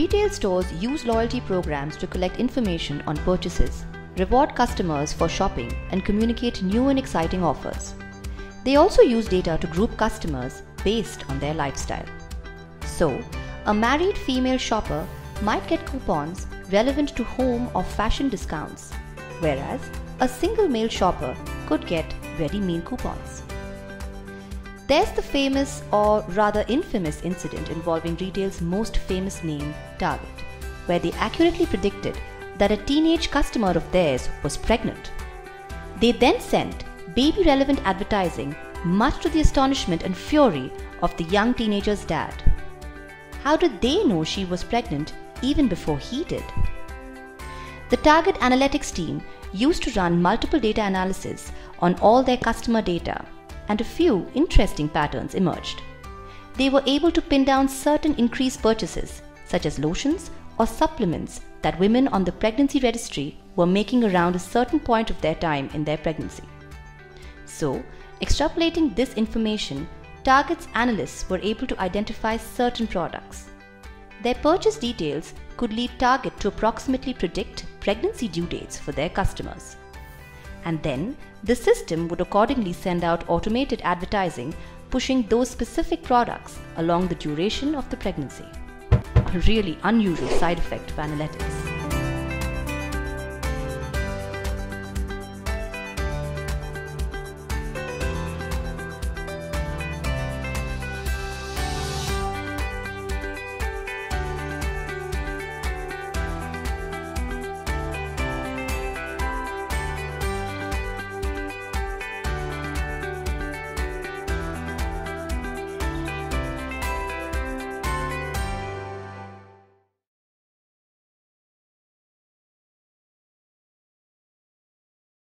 Retail stores use loyalty programs to collect information on purchases, reward customers for shopping, and communicate new and exciting offers. They also use data to group customers based on their lifestyle. So, a married female shopper might get coupons relevant to home or fashion discounts, whereas a single male shopper could get very mean coupons. There's the famous, or rather infamous, incident involving retail's most famous name, Target, where they accurately predicted that a teenage customer of theirs was pregnant. They then sent baby-relevant advertising, much to the astonishment and fury of the young teenager's dad. How did they know she was pregnant even before he did? The Target analytics team used to run multiple data analysis on all their customer data, and a few interesting patterns emerged. They were able to pin down certain increased purchases, such as lotions or supplements, that women on the pregnancy registry were making around a certain point of their time in their pregnancy. So, extrapolating this information, Target's analysts were able to identify certain products. Their purchase details could lead Target to approximately predict pregnancy due dates for their customers. And then, the system would accordingly send out automated advertising pushing those specific products along the duration of the pregnancy. A really unusual side effect of analytics.